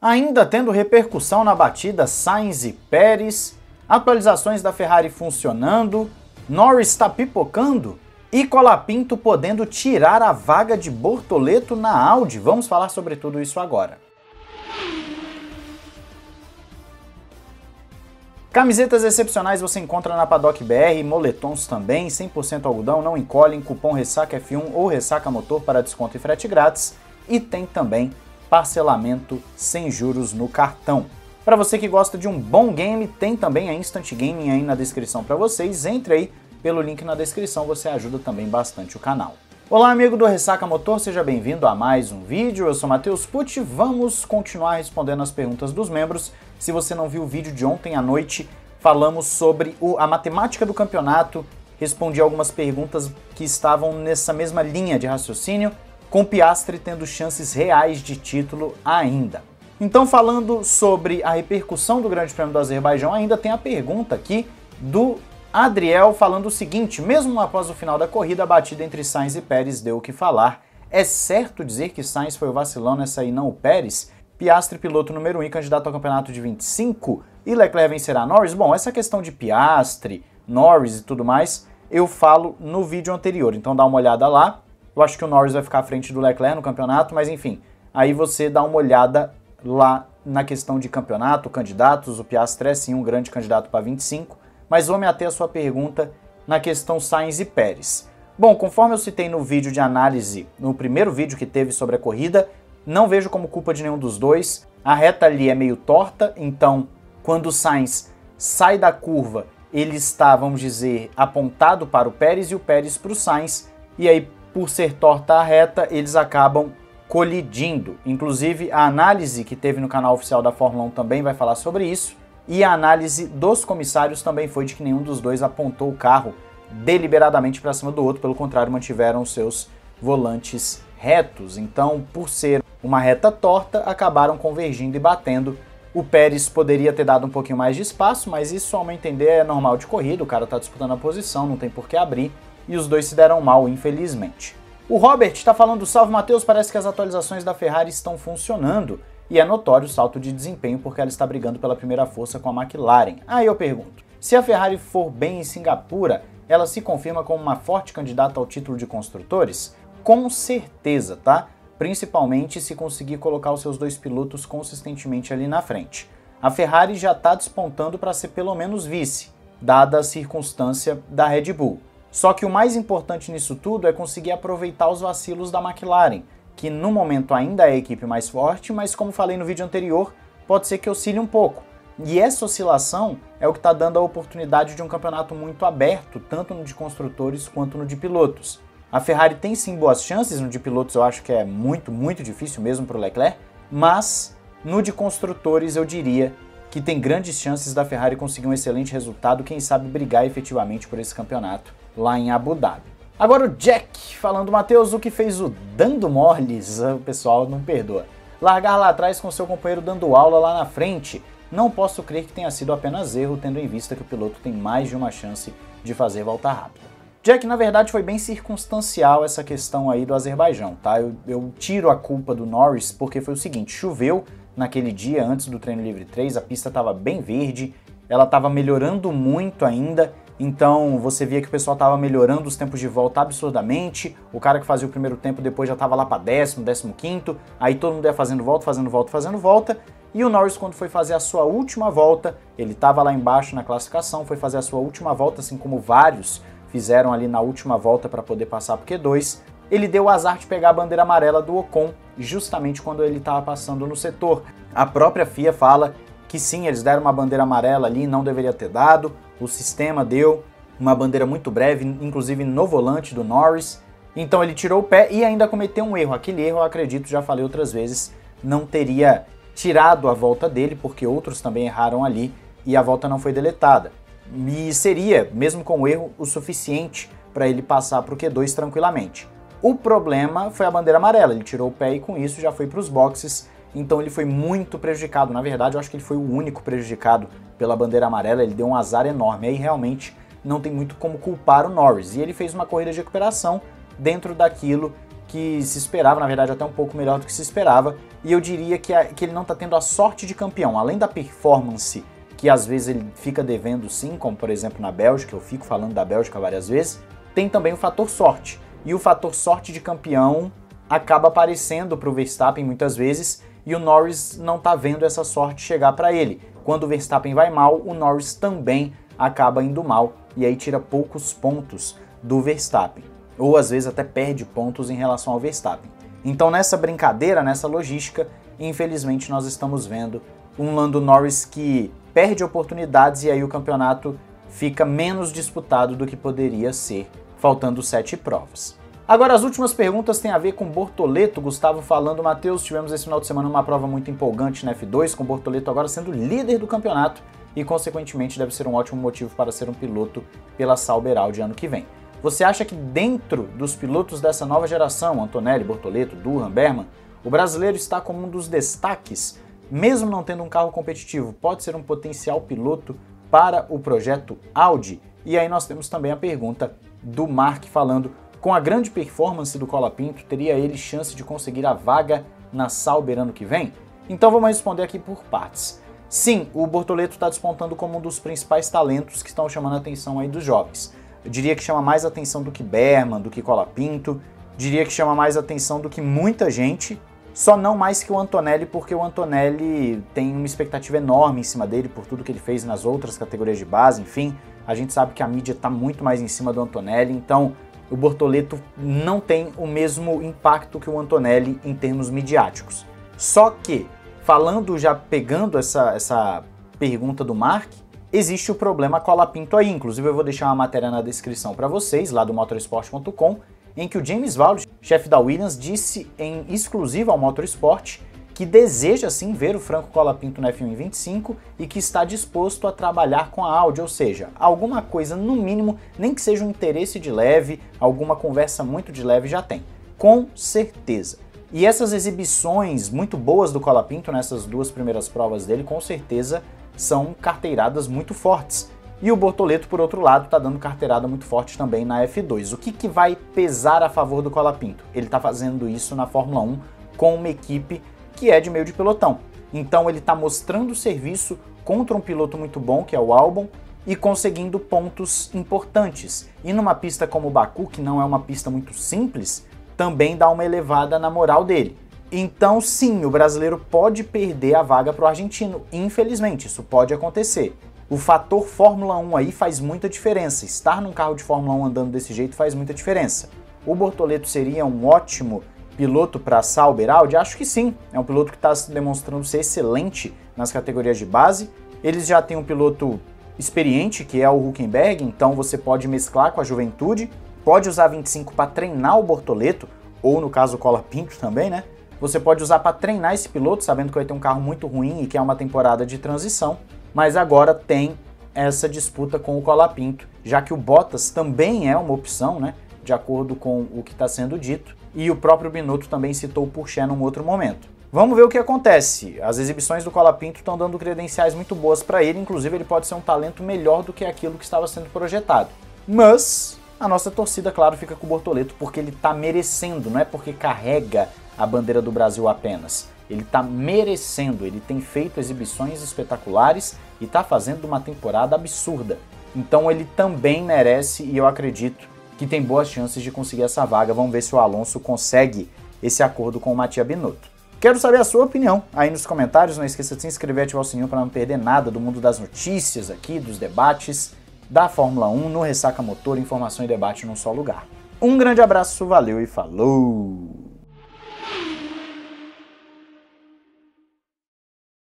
Ainda tendo repercussão na batida Sainz e Pérez, atualizações da Ferrari funcionando, Norris está pipocando e Colapinto podendo tirar a vaga de Bortoleto na Audi. Vamos falar sobre tudo isso agora. Camisetas excepcionais você encontra na Paddock BR, moletons também, 100% algodão, não encolhem, cupom RessacaF1 ou Ressaca Motor para desconto e frete grátis. E tem também parcelamento sem juros no cartão. Para você que gosta de um bom game, tem também a Instant Gaming aí na descrição para vocês. Entre aí pelo link na descrição, você ajuda também bastante o canal. Olá amigo do Ressaca Motor, seja bem-vindo a mais um vídeo, eu sou Matheus Pucci, vamos continuar respondendo as perguntas dos membros. Se você não viu o vídeo de ontem à noite, falamos sobre a matemática do campeonato, respondi algumas perguntas que estavam nessa mesma linha de raciocínio, com Piastri tendo chances reais de título ainda. Então, falando sobre a repercussão do Grande Prêmio do Azerbaijão, ainda tem a pergunta aqui do Adriel falando o seguinte: mesmo após o final da corrida, a batida entre Sainz e Pérez deu o que falar. É certo dizer que Sainz foi o vacilão nessa e não o Pérez? Piastri, piloto número 1 e candidato ao campeonato de 25, e Leclerc vencerá Norris? Bom, essa questão de Piastri, Norris e tudo mais, eu falo no vídeo anterior, então dá uma olhada lá. Eu acho que o Norris vai ficar à frente do Leclerc no campeonato, mas enfim, aí você dá uma olhada lá na questão de campeonato, candidatos, o Piastri é sim um grande candidato para 25, mas vou me ater à sua pergunta na questão Sainz e Pérez. Bom, conforme eu citei no vídeo de análise, no primeiro vídeo que teve sobre a corrida, não vejo como culpa de nenhum dos dois. A reta ali é meio torta, então quando o Sainz sai da curva, ele está, vamos dizer, apontado para o Pérez e o Pérez para o Sainz, e aí por ser torta a reta, eles acabam colidindo. Inclusive a análise que teve no canal oficial da Fórmula 1 também vai falar sobre isso, e a análise dos comissários também foi de que nenhum dos dois apontou o carro deliberadamente para cima do outro, pelo contrário, mantiveram seus volantes retos. Então, por ser uma reta torta, acabaram convergindo e batendo. O Pérez poderia ter dado um pouquinho mais de espaço, mas isso, ao meu entender, é normal de corrida, o cara está disputando a posição, não tem por que abrir, e os dois se deram mal, infelizmente. O Robert está falando: salve Matheus, parece que as atualizações da Ferrari estão funcionando. E é notório o salto de desempenho porque ela está brigando pela primeira força com a McLaren. Aí eu pergunto, se a Ferrari for bem em Singapura, ela se confirma como uma forte candidata ao título de construtores? Com certeza, tá? Principalmente se conseguir colocar os seus dois pilotos consistentemente ali na frente. A Ferrari já está despontando para ser pelo menos vice, dada a circunstância da Red Bull. Só que o mais importante nisso tudo é conseguir aproveitar os vacilos da McLaren, que no momento ainda é a equipe mais forte, mas como falei no vídeo anterior, pode ser que oscile um pouco. E essa oscilação é o que está dando a oportunidade de um campeonato muito aberto, tanto no de construtores quanto no de pilotos. A Ferrari tem sim boas chances, no de pilotos eu acho que é muito difícil mesmo para o Leclerc, mas no de construtores eu diria que tem grandes chances da Ferrari conseguir um excelente resultado, quem sabe brigar efetivamente por esse campeonato lá em Abu Dhabi. Agora o Jack falando: Matheus, o que fez o Dando Morles, o pessoal não perdoa, largar lá atrás com seu companheiro dando aula lá na frente, não posso crer que tenha sido apenas erro, tendo em vista que o piloto tem mais de uma chance de fazer volta rápida. Jack, na verdade foi bem circunstancial essa questão aí do Azerbaijão, tá? Eu tiro a culpa do Norris porque foi o seguinte: choveu naquele dia antes do treino livre 3, a pista estava bem verde, ela estava melhorando muito ainda. Então você via que o pessoal estava melhorando os tempos de volta absurdamente, o cara que fazia o primeiro tempo depois já estava lá para décimo, 15º, aí todo mundo ia fazendo volta, e o Norris, quando foi fazer a sua última volta, ele estava lá embaixo na classificação, foi fazer a sua última volta, assim como vários fizeram ali na última volta para poder passar pro Q2, ele deu o azar de pegar a bandeira amarela do Ocon, justamente quando ele estava passando no setor. A própria FIA fala que sim, eles deram uma bandeira amarela ali, não deveria ter dado. O sistema deu uma bandeira muito breve, inclusive no volante do Norris, então ele tirou o pé e ainda cometeu um erro. Aquele erro, eu acredito, já falei outras vezes, não teria tirado a volta dele, porque outros também erraram ali e a volta não foi deletada. E seria, mesmo com o erro, o suficiente para ele passar para o Q2 tranquilamente. O problema foi a bandeira amarela, ele tirou o pé e com isso já foi para os boxes. Então ele foi muito prejudicado, na verdade eu acho que ele foi o único prejudicado pela bandeira amarela, ele deu um azar enorme, aí realmente não tem muito como culpar o Norris, e ele fez uma corrida de recuperação dentro daquilo que se esperava, na verdade até um pouco melhor do que se esperava, e eu diria que ele não está tendo a sorte de campeão, além da performance, que às vezes ele fica devendo sim, como por exemplo na Bélgica, eu fico falando da Bélgica várias vezes, tem também o fator sorte, e o fator sorte de campeão acaba aparecendo para o Verstappen muitas vezes, e o Norris não está vendo essa sorte chegar para ele. Quando o Verstappen vai mal, o Norris também acaba indo mal, e aí tira poucos pontos do Verstappen, ou às vezes até perde pontos em relação ao Verstappen. Então nessa brincadeira, nessa logística, infelizmente nós estamos vendo um Lando Norris que perde oportunidades e aí o campeonato fica menos disputado do que poderia ser, faltando 7 provas. Agora as últimas perguntas têm a ver com Bortoleto, Gustavo falando, Matheus, tivemos esse final de semana uma prova muito empolgante na F2, com Bortoleto agora sendo líder do campeonato e consequentemente deve ser um ótimo motivo para ser um piloto pela Sauber Audi ano que vem. Você acha que dentro dos pilotos dessa nova geração, Antonelli, Bortoleto, Durham, Berman, o brasileiro está como um dos destaques, mesmo não tendo um carro competitivo, pode ser um potencial piloto para o projeto Audi? E aí nós temos também a pergunta do Mark falando, com a grande performance do Colapinto, teria ele chance de conseguir a vaga na Sauber ano que vem? Então vamos responder aqui por partes. Sim, o Bortoleto está despontando como um dos principais talentos que estão chamando a atenção aí dos jovens. Eu diria que chama mais atenção do que Berman, do que Colapinto, diria que chama mais atenção do que muita gente, só não mais que o Antonelli, porque o Antonelli tem uma expectativa enorme em cima dele por tudo que ele fez nas outras categorias de base, enfim, a gente sabe que a mídia está muito mais em cima do Antonelli, então o Bortoleto não tem o mesmo impacto que o Antonelli em termos midiáticos. Só que, falando já pegando essa pergunta do Mark, existe o problema Colapinto aí, inclusive eu vou deixar uma matéria na descrição para vocês, lá do motorsport.com, em que o James Vowles, chefe da Williams, disse em exclusiva ao Motorsport que deseja sim ver o Franco Colapinto na F1 em 25 e que está disposto a trabalhar com a Audi, ou seja, alguma coisa no mínimo, nem que seja um interesse de leve, alguma conversa muito de leve já tem, com certeza. E essas exibições muito boas do Colapinto nessas duas primeiras provas dele, com certeza, são carteiradas muito fortes. E o Bortoleto, por outro lado, está dando carteirada muito forte também na F2. O que vai pesar a favor do Colapinto? Ele está fazendo isso na Fórmula 1 com uma equipe que é de meio de pelotão. Então ele está mostrando serviço contra um piloto muito bom, que é o Albon, e conseguindo pontos importantes. E numa pista como o Baku, que não é uma pista muito simples, também dá uma elevada na moral dele. Então sim, o brasileiro pode perder a vaga para o argentino, infelizmente, isso pode acontecer. O fator Fórmula 1 aí faz muita diferença, estar num carro de Fórmula 1 andando desse jeito faz muita diferença. O Bortoleto seria um ótimo piloto para a Sauber Audi? Acho que sim, é um piloto que está demonstrando ser excelente nas categorias de base, eles já têm um piloto experiente que é o Hulkenberg, então você pode mesclar com a juventude, pode usar 25 para treinar o Bortoleto, ou no caso o Colapinto também, né? Você pode usar para treinar esse piloto, sabendo que vai ter um carro muito ruim e que é uma temporada de transição, mas agora tem essa disputa com o Colapinto, já que o Bottas também é uma opção, né, de acordo com o que está sendo dito, e o próprio Binotto também citou o Puché num outro momento. Vamos ver o que acontece, as exibições do Colapinto estão dando credenciais muito boas para ele, inclusive ele pode ser um talento melhor do que aquilo que estava sendo projetado, mas a nossa torcida, claro, fica com o Bortoleto porque ele está merecendo, não é porque carrega a bandeira do Brasil apenas. Ele tá merecendo, ele tem feito exibições espetaculares e tá fazendo uma temporada absurda. Então ele também merece e eu acredito que tem boas chances de conseguir essa vaga. Vamos ver se o Alonso consegue esse acordo com o Mattia Binotto. Quero saber a sua opinião aí nos comentários. Não esqueça de se inscrever e ativar o sininho para não perder nada do mundo das notícias aqui, dos debates, da Fórmula 1, no Ressaca Motor, informação e debate num só lugar. Um grande abraço, valeu e falou!